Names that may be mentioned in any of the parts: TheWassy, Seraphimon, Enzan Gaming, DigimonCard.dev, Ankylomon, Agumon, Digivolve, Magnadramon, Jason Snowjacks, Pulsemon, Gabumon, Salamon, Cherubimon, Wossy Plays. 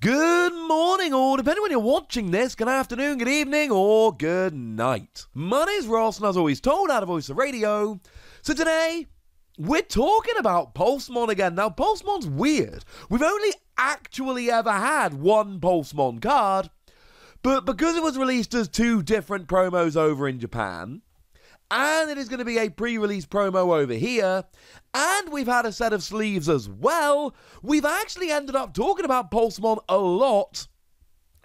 Good morning, or depending when you're watching this, good afternoon, good evening, or good night. My name's Ross, and as always told, out of voice of radio. So today, we're talking about Pulsemon again. Now, Pulsemon's weird. We've only actually ever had one Pulsemon card, but because it was released as two different promos over in Japan, and it is going to be a pre-release promo over here, and we've had a set of sleeves as well, we've actually ended up talking about Pulsemon a lot,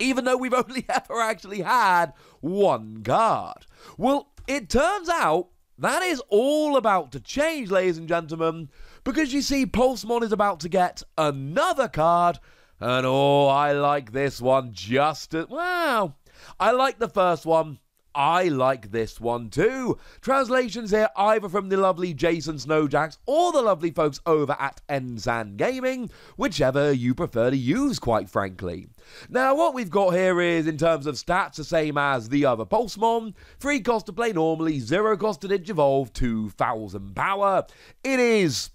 even though we've only ever actually had one card. Well, it turns out that is all about to change, ladies and gentlemen, because you see, Pulsemon is about to get another card, and oh, I like this one just as... wow. I like the first one. I like this one too. Translations here either from the lovely Jason Snowjacks or the lovely folks over at Enzan Gaming, whichever you prefer to use, quite frankly. Now, what we've got here is, in terms of stats, the same as the other Pulsemon. 3 cost to play normally, 0 cost to digivolve, 2,000 power. It is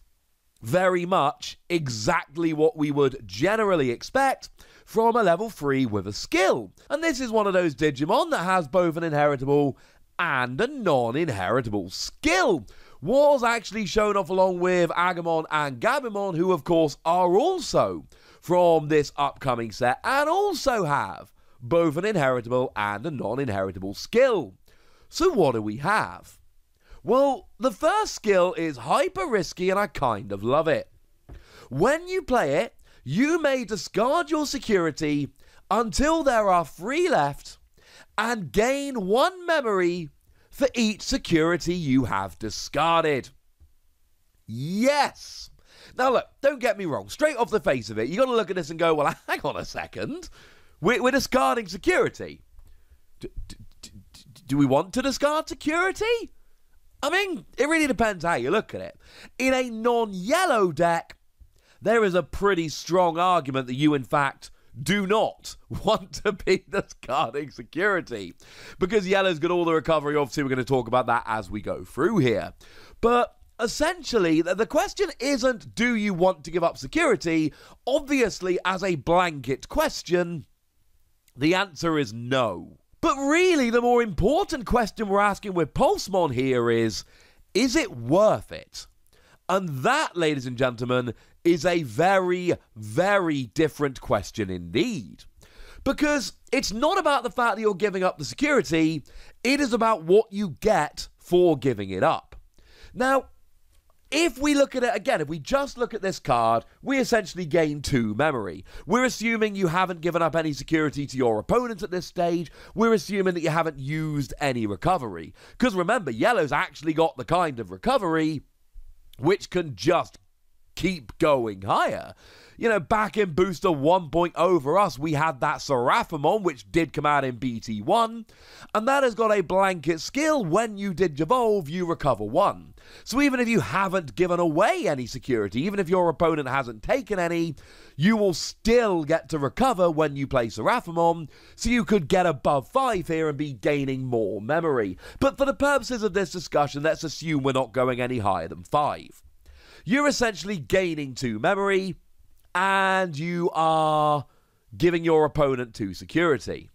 very much exactly what we would generally expect from a level 3 with a skill. And this is one of those Digimon that has both an inheritable and a non-inheritable skill. Was actually shown off along with Agumon and Gabumon, who of course are also from this upcoming set and also have both an inheritable and a non-inheritable skill. So what do we have? Well, the first skill is hyper risky, and I kind of love it. When you play it, you may discard your security until there are 3 left and gain 1 memory for each security you have discarded. Yes! Now look, don't get me wrong, straight off the face of it, you've got to look at this and go, well, hang on a second, we're discarding security. Do we want to discard security? I mean, it really depends how you look at it. In a non-yellow deck, there is a pretty strong argument that you, in fact, do not want to be discarding security, because yellow's got all the recovery. Obviously, we're going to talk about that as we go through here. But essentially, the question isn't, do you want to give up security? Obviously, as a blanket question, the answer is no. But really, the more important question we're asking with Pulsemon here is it worth it? And that, ladies and gentlemen, is a very, very different question indeed. Because it's not about the fact that you're giving up the security, it is about what you get for giving it up. Now, if we look at it again, if we just look at this card, we essentially gain 2 memory. We're assuming you haven't given up any security to your opponent at this stage. We're assuming that you haven't used any recovery. Because remember, yellow's actually got the kind of recovery which can just keep going higher. You know, back in Booster 1.0 for us, we had that Seraphimon, which did come out in BT1, and that has got a blanket skill. When you digivolve, you recover 1. So even if you haven't given away any security, even if your opponent hasn't taken any, you will still get to recover when you play Seraphimon, so you could get above 5 here and be gaining more memory. But for the purposes of this discussion, let's assume we're not going any higher than 5. You're essentially gaining 2 memory, and you are giving your opponent 2 security.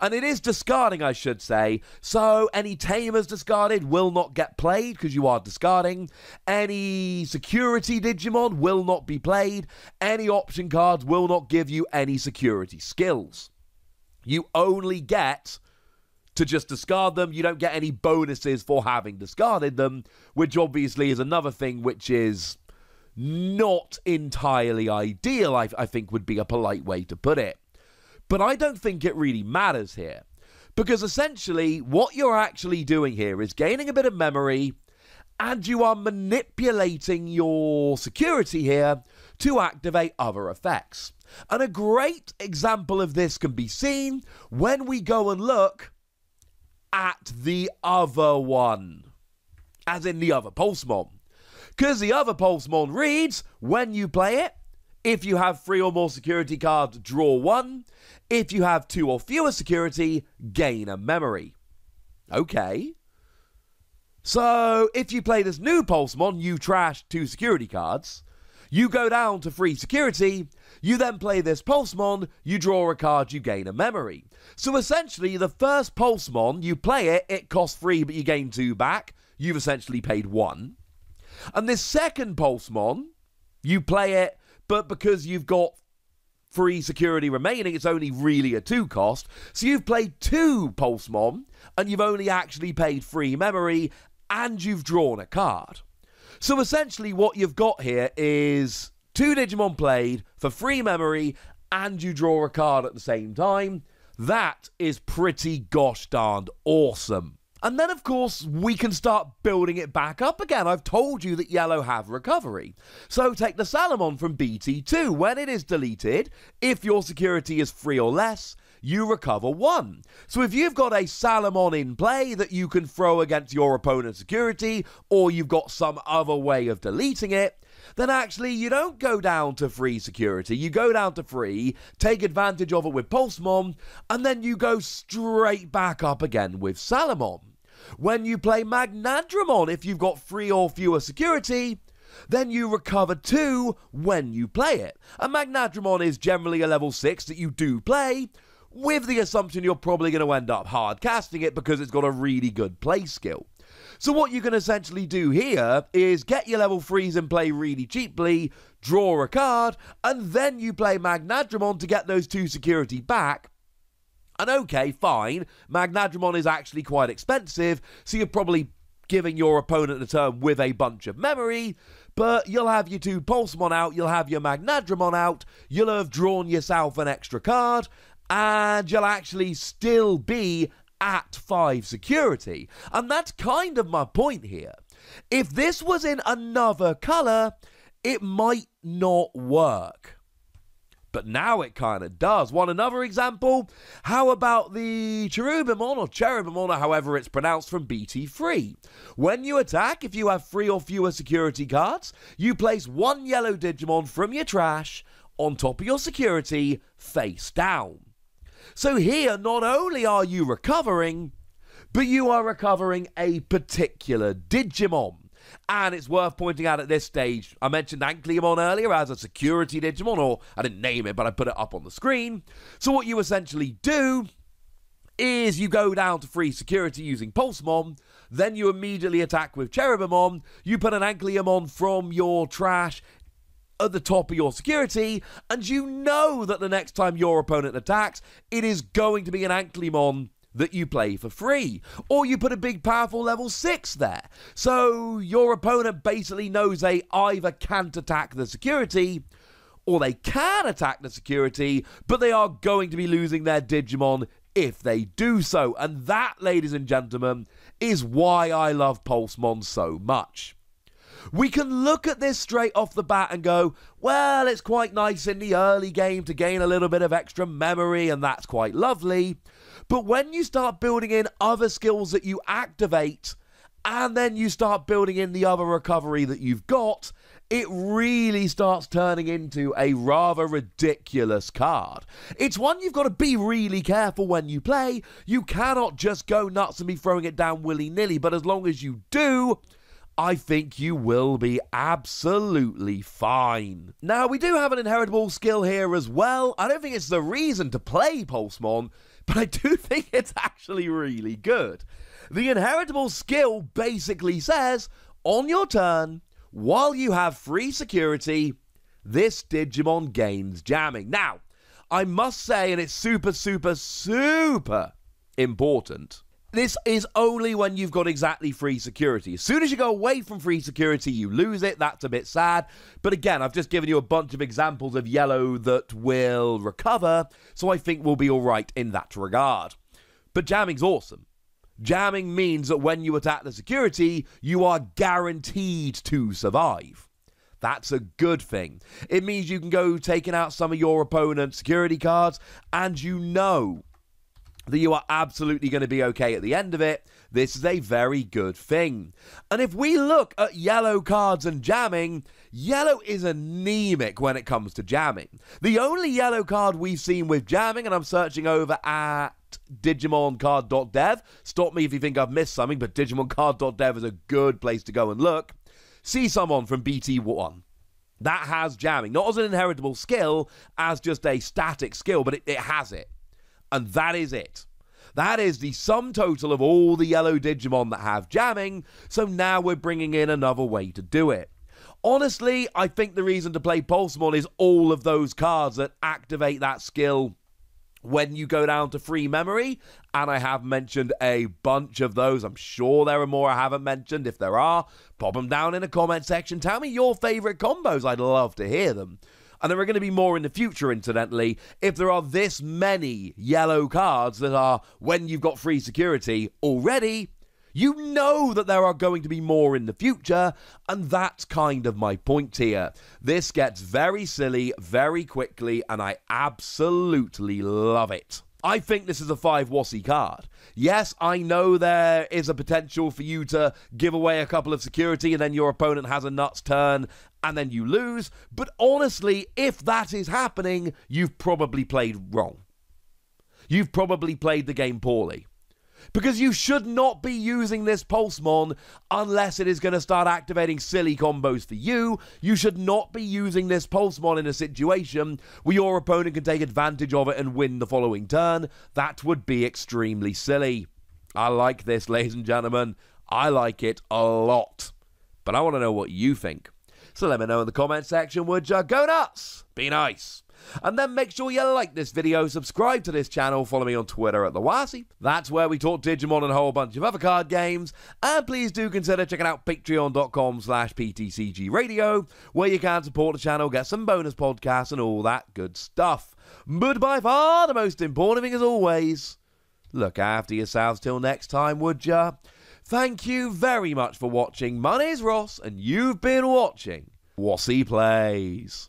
And it is discarding, I should say, so any tamers discarded will not get played because you are discarding. Any security Digimon will not be played. Any option cards will not give you any security skills. You only get to just discard them. You don't get any bonuses for having discarded them, which obviously is another thing which is not entirely ideal, I think would be a polite way to put it. But I don't think it really matters here, because essentially what you're actually doing here is gaining a bit of memory, and you are manipulating your security here to activate other effects. And a great example of this can be seen when we go and look at the other one, as in the other Pulsemon, because the other Pulsemon reads, when you play it, if you have 3 or more security cards, draw 1. If you have 2 or fewer security, gain a memory. Okay, so if you play this new Pulsemon, you trash 2 security cards. You go down to free security, you then play this Pulsemon, you draw a card, you gain a memory. So essentially, the first Pulsemon, you play it, it costs 3, but you gain 2 back. You've essentially paid 1. And this second Pulsemon, you play it, but because you've got free security remaining, it's only really a 2 cost. So you've played 2 Pulsemon, and you've only actually paid 3 memory, and you've drawn a card. So essentially what you've got here is 2 Digimon played for 3 memory, and you draw a card at the same time. That is pretty gosh darned awesome. And then, of course, we can start building it back up again. I've told you that yellow have recovery. So take the Salamon from BT2. When it is deleted, if your security is 3 or less, you recover 1. So if you've got a Salamon in play that you can throw against your opponent's security, or you've got some other way of deleting it, then actually you don't go down to free security. You go down to free, take advantage of it with Pulsemon, and then you go straight back up again with Salamon. When you play Magnadramon, if you've got 3 or fewer security, then you recover 2 when you play it. And Magnadramon is generally a level 6 that you do play, with the assumption you're probably going to end up hard casting it because it's got a really good play skill. So what you can essentially do here is get your level 3s in play really cheaply, draw a card, and then you play Magnadramon to get those 2 security back. And okay, fine, Magnadramon is actually quite expensive, so you're probably giving your opponent a turn with a bunch of memory, but you'll have your 2 Pulsemon out, you'll have your Magnadramon out, you'll have drawn yourself an extra card, and you'll actually still be at 5 security. And that's kind of my point here. If this was in another colour, it might not work. But now it kind of does. Want another example? How about the Cherubimon or Cherubimon, or however it's pronounced, from BT3? When you attack, if you have 3 or fewer security cards, you place 1 yellow Digimon from your trash on top of your security, face down. So here, not only are you recovering, but you are recovering a particular Digimon. And it's worth pointing out at this stage, I mentioned Ankylomon earlier as a security Digimon, or I didn't name it, but I put it up on the screen. So what you essentially do is you go down to free security using Pulsemon, then you immediately attack with Cherubimon, you put an Ankylomon from your trash at the top of your security, and you know that the next time your opponent attacks, it is going to be an Ankylomon that you play for free, or you put a big powerful level 6 there. So your opponent basically knows they either can't attack the security, or they can attack the security, but they are going to be losing their Digimon if they do so. And that, ladies and gentlemen, is why I love Pulsemon so much. We can look at this straight off the bat and go, well, it's quite nice in the early game to gain a little bit of extra memory, and that's quite lovely. But when you start building in other skills that you activate, and then you start building in the other recovery that you've got, it really starts turning into a rather ridiculous card. It's one you've got to be really careful when you play. You cannot just go nuts and be throwing it down willy-nilly, but as long as you do, I think you will be absolutely fine. Now, we do have an inheritable skill here as well. I don't think it's the reason to play Pulsemon, but I do think it's actually really good. The inheritable skill basically says, on your turn, while you have free security, this Digimon gains jamming. Now, I must say, and it's super, super, super important, this is only when you've got exactly free security. As soon as you go away from free security, you lose it. That's a bit sad. But again, I've just given you a bunch of examples of yellow that will recover, so I think we'll be all right in that regard. But jamming's awesome. Jamming means that when you attack the security, you are guaranteed to survive. That's a good thing. It means you can go taking out some of your opponent's security cards, and you know that you are absolutely going to be okay at the end of it. This is a very good thing. And if we look at yellow cards and jamming, yellow is anemic when it comes to jamming. The only yellow card we've seen with jamming, and I'm searching over at DigimonCard.dev. Stop me if you think I've missed something, but DigimonCard.dev is a good place to go and look. Salamon from BT1. That has jamming, not as an inheritable skill, as just a static skill, but it has it. And that is it. That is the sum total of all the yellow Digimon that have jamming, so now we're bringing in another way to do it. Honestly, I think the reason to play Pulsemon is all of those cards that activate that skill when you go down to free memory, and I have mentioned a bunch of those. I'm sure there are more I haven't mentioned. If there are, pop them down in the comment section. Tell me your favourite combos. I'd love to hear them. And there are going to be more in the future, incidentally, if there are this many yellow cards that are, when you've got free security already, you know that there are going to be more in the future, and that's kind of my point here. This gets very silly very quickly, and I absolutely love it. I think this is a 5-Wossy card. Yes, I know there is a potential for you to give away a couple of security, and then your opponent has a nuts turn, and then you lose, but honestly, if that is happening, you've probably played wrong. You've probably played the game poorly. Because you should not be using this Pulsemon unless it is going to start activating silly combos for you. You should not be using this Pulsemon in a situation where your opponent can take advantage of it and win the following turn. That would be extremely silly. I like this, ladies and gentlemen. I like it a lot. But I want to know what you think. So let me know in the comment section, would you? Go nuts! Be nice! And then make sure you like this video, subscribe to this channel, follow me on Twitter at TheWassy. That's where we talk Digimon and a whole bunch of other card games. And please do consider checking out patreon.com/ptcgradio, where you can support the channel, get some bonus podcasts and all that good stuff. But by far the most important thing, as always, look after yourselves till next time, would ya? Thank you very much for watching. My name's Ross, and you've been watching Wossy Plays.